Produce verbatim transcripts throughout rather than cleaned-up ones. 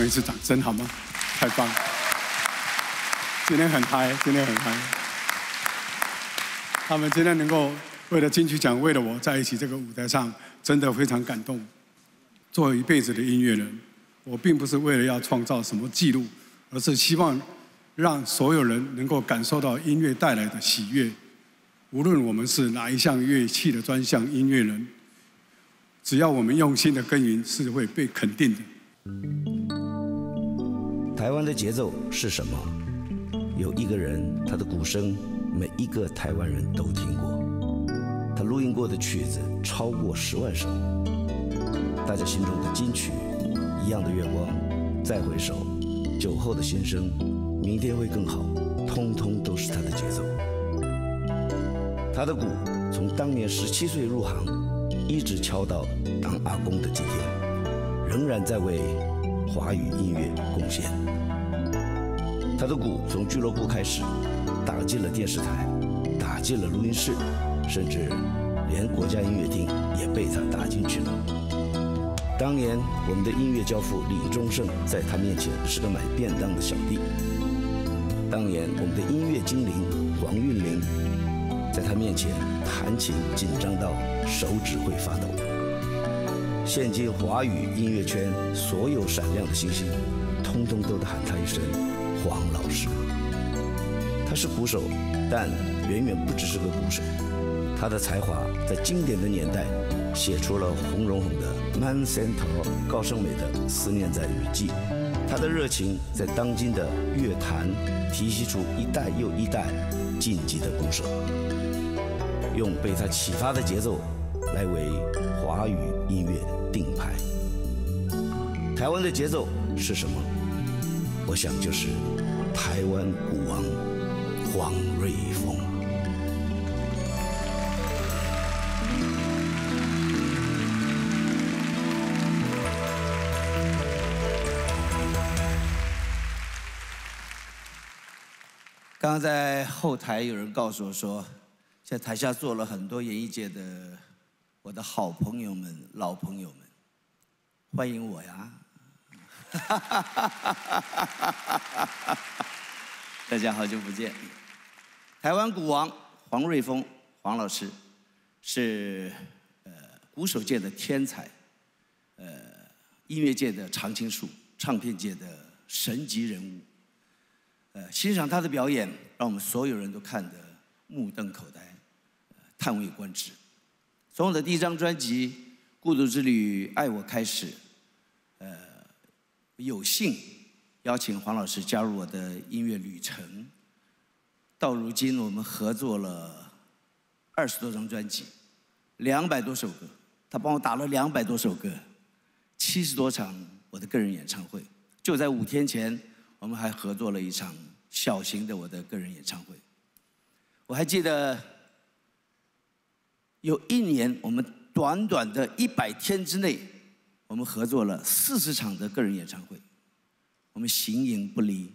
们一次掌声好吗？太棒了！今天很嗨，今天很嗨。他们今天能够为了金曲奖，为了我在一起这个舞台上，真的非常感动。作为一辈子的音乐人，我并不是为了要创造什么记录，而是希望让所有人能够感受到音乐带来的喜悦。无论我们是哪一项乐器的专项音乐人，只要我们用心的耕耘，是会被肯定的。 台湾的节奏是什么？有一个人，他的鼓声每一个台湾人都听过，他录音过的曲子超过十万首。大家心中的金曲，《一样的月光》，再回首，酒后的心声，明天会更好，通通都是他的节奏。他的鼓从当年十七岁入行，一直敲到当阿公的今天，仍然在为华语音乐贡献。 他的鼓从俱乐部开始，打进了电视台，打进了录音室，甚至连国家音乐厅也被他打进去了。当年我们的音乐教父李宗盛在他面前是个买便当的小弟；当年我们的音乐精灵黄韵玲在他面前弹琴紧张到手指会发抖。现今华语音乐圈所有闪亮的星星，通通都得喊他一声 黄老师，他是鼓手，但远远不只是个鼓手。他的才华在经典的年代，写出了洪荣宏的《慢生活》，高胜美的《思念在雨季》。他的热情在当今的乐坛提携出一代又一代晋级的鼓手，用被他启发的节奏来为华语音乐定牌。台湾的节奏是什么？ 我想就是台湾鼓王黄瑞丰。刚刚在后台有人告诉我说，在台下坐了很多演艺界的我的好朋友们、老朋友们，欢迎我呀！ 大家好久不见。台湾鼓王黄瑞丰黄老师是呃鼓手界的天才，呃音乐界的常青树，唱片界的神级人物。呃，欣赏他的表演，让我们所有人都看得目瞪口呆，呃、叹为观止。从我的第一张专辑《孤独之旅》《爱我开始》，呃。 有幸邀请黄老师加入我的音乐旅程，到如今我们合作了二十多张专辑，两百多首歌，他帮我打了两百多首歌，七十多场我的个人演唱会。就在五天前，我们还合作了一场小型的我的个人演唱会。我还记得有一年，我们短短的一百天之内。 我们合作了四十场的个人演唱会，我们形影不离，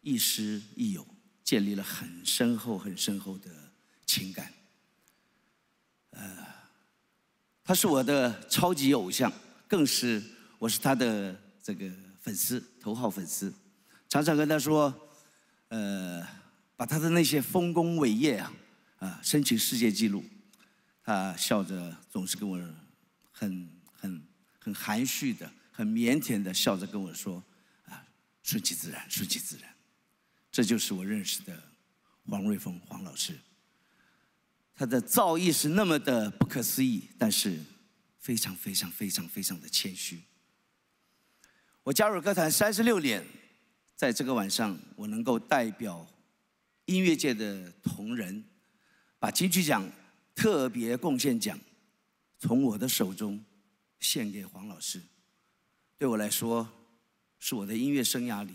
亦师亦友，建立了很深厚、很深厚的情感。呃，他是我的超级偶像，更是我是他的这个粉丝，头号粉丝。常常跟他说，呃，把他的那些丰功伟业啊，啊，申请世界纪录。他笑着总是跟我很很。 很含蓄的、很腼腆的笑着跟我说：“啊，顺其自然，顺其自然。”这就是我认识的黄瑞丰黄老师。他的造诣是那么的不可思议，但是非常非常非常非常的谦虚。我加入歌坛三十六年，在这个晚上，我能够代表音乐界的同仁，把金曲奖特别贡献奖从我的手中 献给黄老师，对我来说，是我的音乐生涯里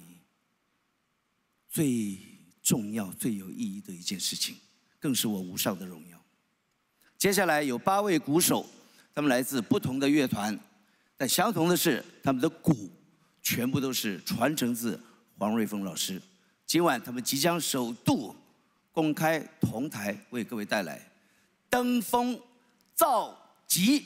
最重要、最有意义的一件事情，更是我无上的荣耀。接下来有八位鼓手，他们来自不同的乐团，但相同的是，他们的鼓全部都是传承自黄瑞丰老师。今晚他们即将首度公开同台，为各位带来《登峰造极》。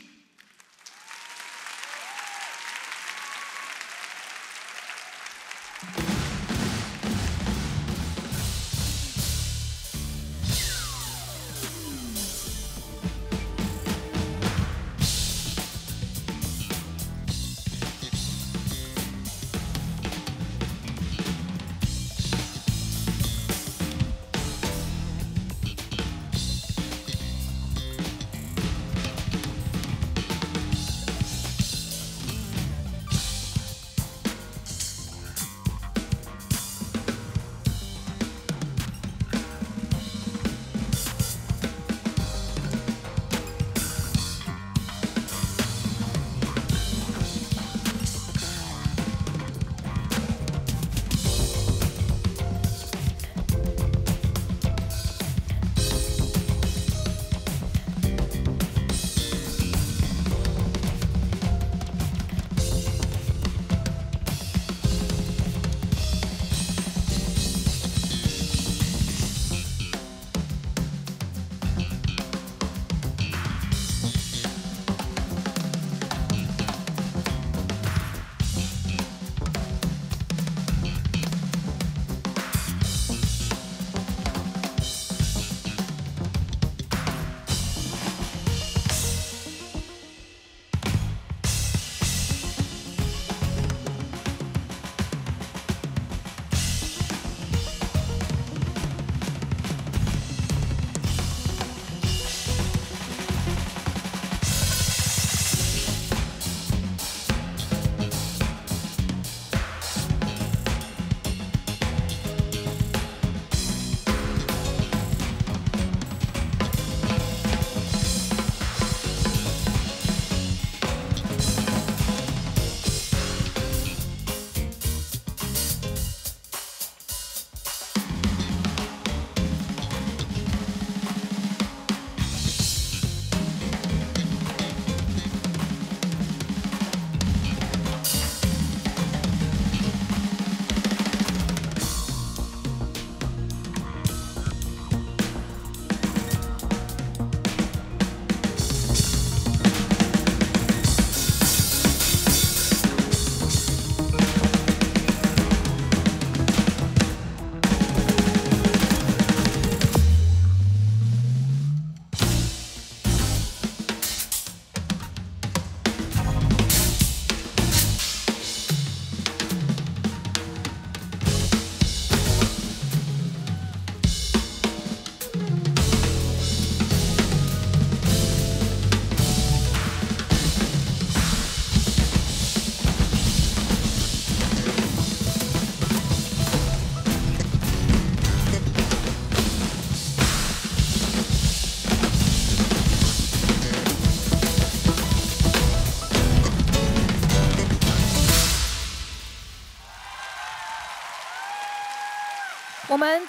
我们，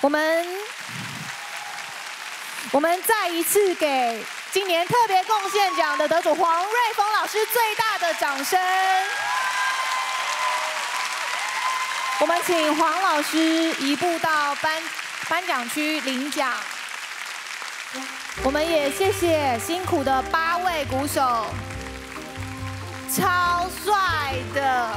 我们，我们再一次给今年特别贡献奖的得主黄瑞丰老师最大的掌声。我们请黄老师移步到颁颁奖区领奖。我们也谢谢辛苦的八位鼓手，超帅的。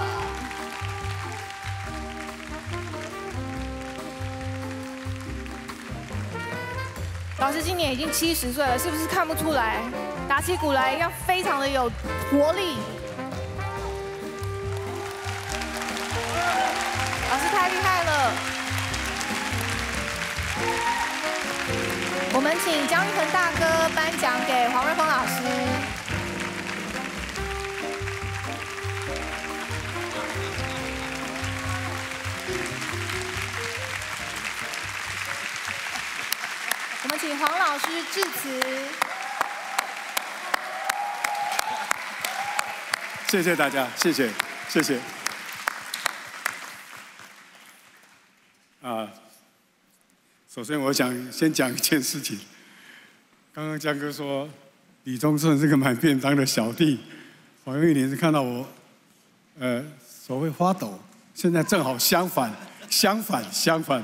老师今年已经七十岁了，是不是看不出来？打起鼓来要非常的有活力。老师太厉害了。我们请姜育恒大哥颁奖给黄瑞丰老师。我们请黄老师致辞。谢谢大家，谢谢，谢谢。啊，首先我想先讲一件事情。刚刚江哥说李宗盛是个买便当的小弟，黄玉玲是看到我，呃，所谓花抖，现在正好相反，相反，相反。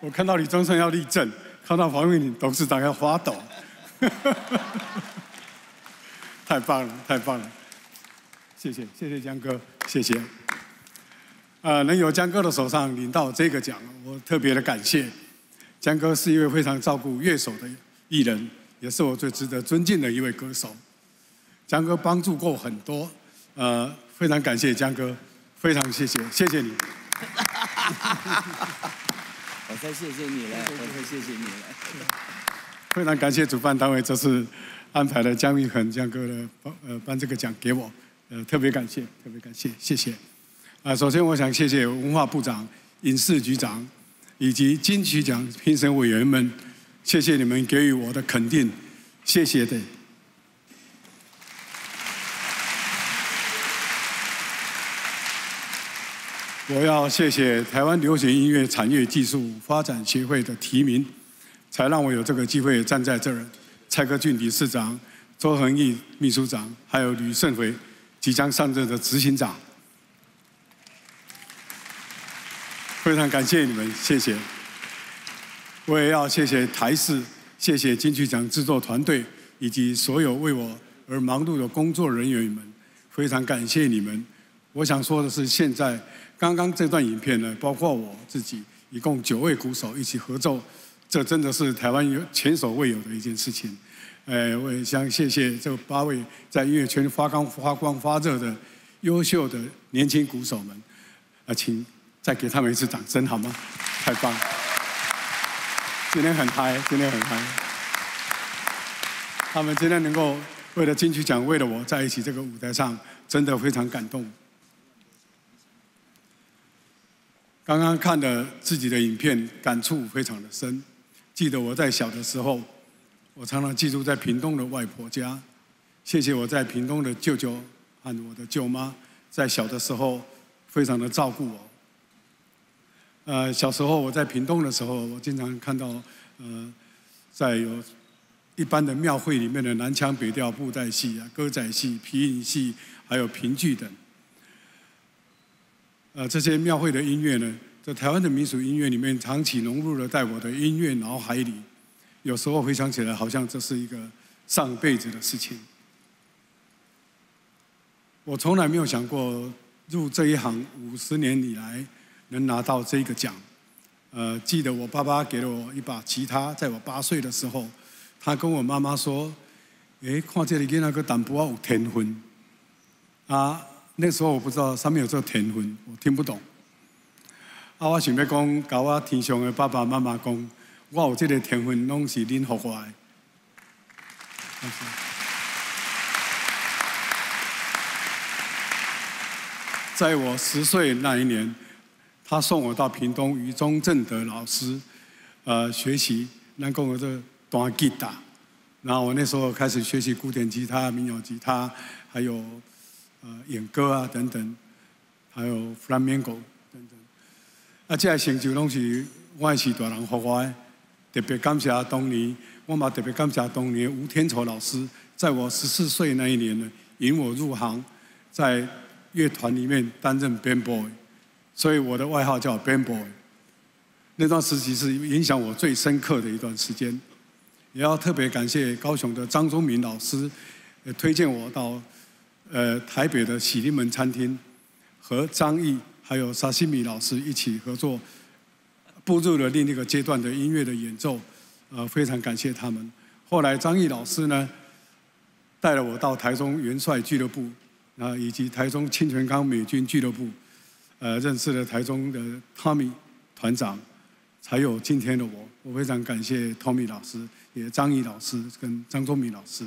我看到李宗盛要立正。 看到黄玉玲董事长要发抖，太棒了，太棒了！谢谢，谢谢江哥，谢谢。啊、呃，能由江哥的手上领到这个奖，我特别的感谢。江哥是一位非常照顾乐手的艺人，也是我最值得尊敬的一位歌手。江哥帮助过很多，呃，非常感谢江哥，非常谢谢，谢谢你。我才谢谢你了，我才谢谢你了。非常感谢主办单位这次安排了姜育恒姜哥的呃颁这个奖给我，呃特别感谢，特别感谢，谢谢。啊、呃，首先我想谢谢文化部长、影视局长以及金曲奖评审委员们，谢谢你们给予我的肯定，谢谢的。 我要谢谢台湾流行音乐产业技术发展协会的提名，才让我有这个机会站在这儿。蔡克俊理事长、周恒毅秘书长，还有吕胜回即将上任的执行长，非常感谢你们，谢谢。我也要谢谢台视，谢谢金曲奖制作团队以及所有为我而忙碌的工作人员们，非常感谢你们。我想说的是，现在。 刚刚这段影片呢，包括我自己，一共九位鼓手一起合奏，这真的是台湾有前所未有的一件事情。呃，我也想谢谢这八位在音乐圈发光发光发热的优秀的年轻鼓手们，啊，请再给他们一次掌声好吗？太棒！今天很嗨，今天很嗨。他们今天能够为了金曲奖，为了我在一起这个舞台上，真的非常感动。 刚刚看了自己的影片，感触非常的深。记得我在小的时候，我常常寄住在屏东的外婆家。谢谢我在屏东的舅舅和我的舅妈，在小的时候非常的照顾我。呃，小时候我在屏东的时候，我经常看到，呃，在有一般的庙会里面的南腔北调、布袋戏啊、歌仔戏、皮影戏，还有评剧等。 呃，这些庙会的音乐呢，在台湾的民俗音乐里面，长期融入了在我的音乐脑海里。有时候回想起来，好像这是一个上辈子的事情。我从来没有想过入这一行五十年以来能拿到这个奖。呃，记得我爸爸给了我一把吉他，在我八岁的时候，他跟我妈妈说：“哎，看这里跟那个淡薄有天分啊。” 那时候我不知道上面有这天分，我听不懂。啊，我想要讲，甲我天上的爸爸妈妈讲，我有这个天分，拢是恁互我的。在我十岁那一年，他送我到屏东余中正德老师，呃，学习咱讲的这弹吉他。然后我那时候开始学习古典吉他、民谣吉他，还有。 呃，演歌啊，等等，还有 flamenco 等等，啊，这些成就拢是我是大人给我的，特别感谢当年，我嘛特别感谢当年吴天仇老师，在我十四岁那一年呢，引我入行，在乐团里面担任 band boy， 所以我的外号叫 band boy。那段时期是影响我最深刻的一段时间，也要特别感谢高雄的张忠明老师，也推荐我到。 呃，台北的喜临门餐厅和张毅还有沙西米老师一起合作，步入了另一个阶段的音乐的演奏，呃，非常感谢他们。后来张毅老师呢，带了我到台中元帅俱乐部啊、呃，以及台中清泉岗美军俱乐部，呃，认识了台中的 Tommy 团长，才有今天的我。我非常感谢 Tommy 老师，也张毅老师跟张忠明老师。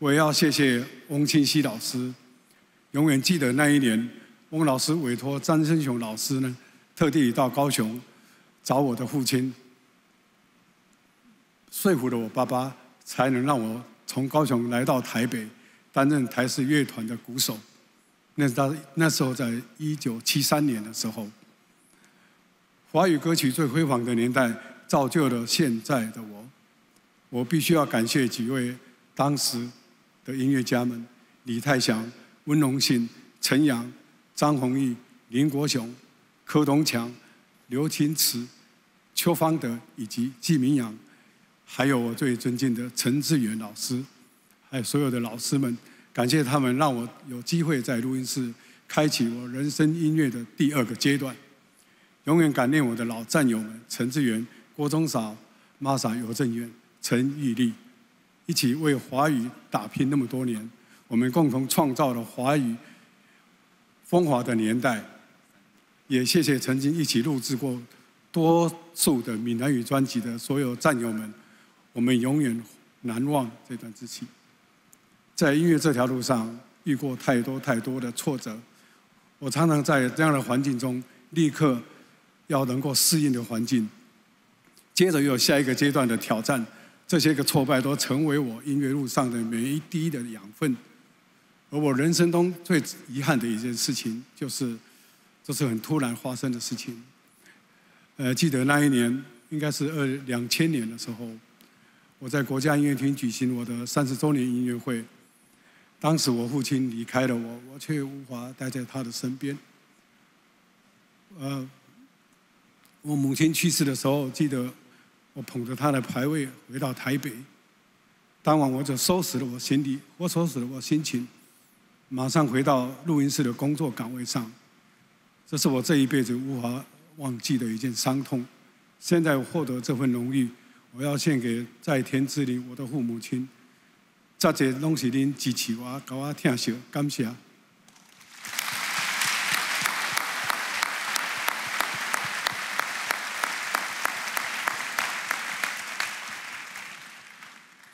我也要谢谢翁清溪老师，永远记得那一年，翁老师委托张生雄老师呢，特地到高雄找我的父亲，说服了我爸爸，才能让我从高雄来到台北，担任台视乐团的鼓手。那是他那时候在一九七三年的时候，华语歌曲最辉煌的年代，造就了现在的我。我必须要感谢几位当时。 的音乐家们：李泰祥、温荣信、陈扬、张弘毅、林国雄、柯东强、刘清池、邱方德以及纪明阳，还有我最尊敬的陈志远老师，还有所有的老师们，感谢他们让我有机会在录音室开启我人生音乐的第二个阶段。永远感念我的老战友们陈志远、郭忠韶、玛莎尤正渊、陈玉丽，一起为华语打拼那么多年，我们共同创造了华语风华的年代。也谢谢曾经一起录制过多数的闽南语专辑的所有战友们，我们永远难忘这段志气。在音乐这条路上，遇过太多太多的挫折，我常常在这样的环境中，立刻要能够适应的环境，接着又有下一个阶段的挑战。这些个挫败都成为我音乐路上的每一滴的养分。而我人生中最遗憾的一件事情，就是这是很突然发生的事情。呃，记得那一年，应该是二两千年的时候，我在国家音乐厅举行我的三十周年音乐会。当时我父亲离开了我，我却无法待在他的身边。呃，我母亲去世的时候，记得我捧着她的牌位回到台北。当晚我就收拾了我行李，我收拾了我心情，马上回到录音室的工作岗位上。这是我这一辈子无法忘记的一件伤痛。现在我获得这份荣誉，我要献给在天之灵我的父母亲。这些拢是恁支持我、教我疼惜，感谢。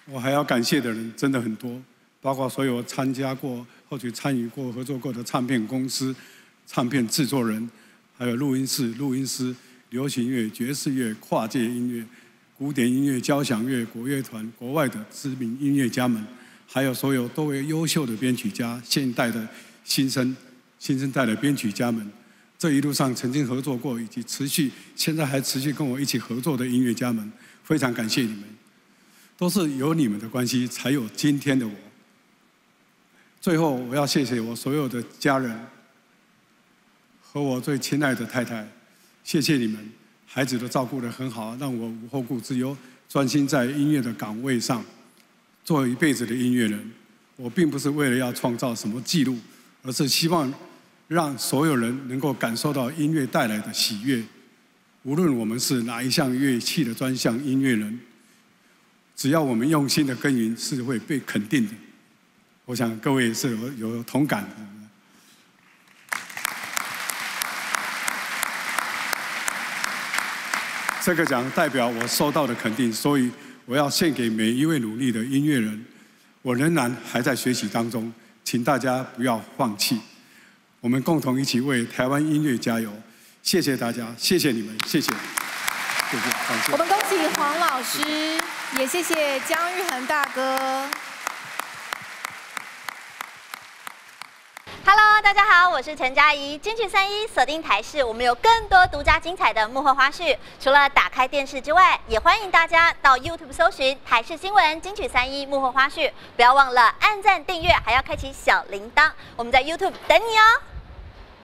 我还要感谢的人真的很多，包括所有参加过、或者参与过、合作过的唱片公司、唱片制作人，还有录音室、录音师、流行乐、爵士乐、跨界音乐、古典音乐、交响乐、国乐团、国外的知名音乐家们，还有所有多位优秀的编曲家、现代的新生、新生代的编曲家们，这一路上曾经合作过以及持续、现在还持续跟我一起合作的音乐家们，非常感谢你们。都是有你们的关系，才有今天的我。最后，我要谢谢我所有的家人和我最亲爱的太太，谢谢你们，孩子都照顾得很好，让我无后顾之忧，专心在音乐的岗位上，做一辈子的音乐人。我并不是为了要创造什么记录，而是希望让所有人能够感受到音乐带来的喜悦。无论我们是哪一项乐器的专项音乐人，只要我们用心的耕耘，是会被肯定的。我想各位是有有同感的。这个奖代表我收到的肯定，所以我要献给每一位努力的音乐人。我仍然还在学习当中，请大家不要放弃，我们共同一起为台湾音乐加油！谢谢大家，谢谢你们，谢谢。谢谢，我们恭喜黄老师。也谢谢姜育恒大哥。Hello， 大家好，我是陈佳怡，金曲三一锁定台视，我们有更多独家精彩的幕后花絮。除了打开电视之外，也欢迎大家到 YouTube 搜寻台视新闻金曲三一幕后花絮，不要忘了按赞、订阅，还要开启小铃铛。我们在 YouTube 等你哦。